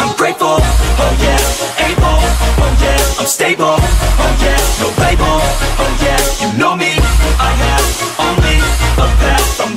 I'm grateful, oh yeah. Able, oh yeah. I'm stable, oh yeah. No label, oh yeah. You know me, I have only a path. I'm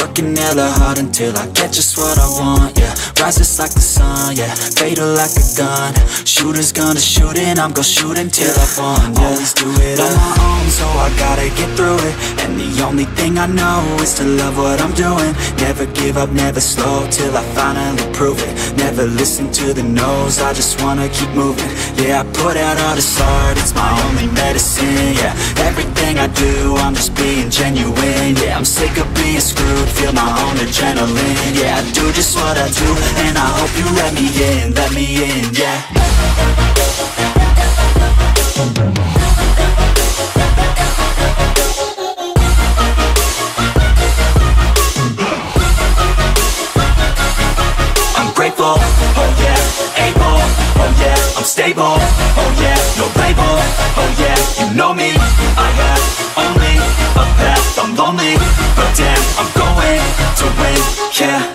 Working hella hard until I get just what I want, yeah. Rises like the sun, yeah, fatal like a gun. Shooters gonna shoot and I'm gonna shoot until I fall, yeah. Always do it on my own, so I gotta get through it. And the only thing I know is to love what I'm doing. Never give up, never slow, till I finally prove it. Never listen to the no's, I just wanna keep moving. Yeah, I put out all this art, it's my only medicine, yeah. Everything I do, I'm just being genuine, yeah. I'm sick of being screwed, feel my own adrenaline, yeah. I do just what I do, and I hope you let me in, yeah. I'm grateful, oh yeah. Able, oh yeah. I'm stable, oh yeah. No label, oh yeah. You know me, I have only a path. I'm lonely, but damn, I'm going to win, yeah.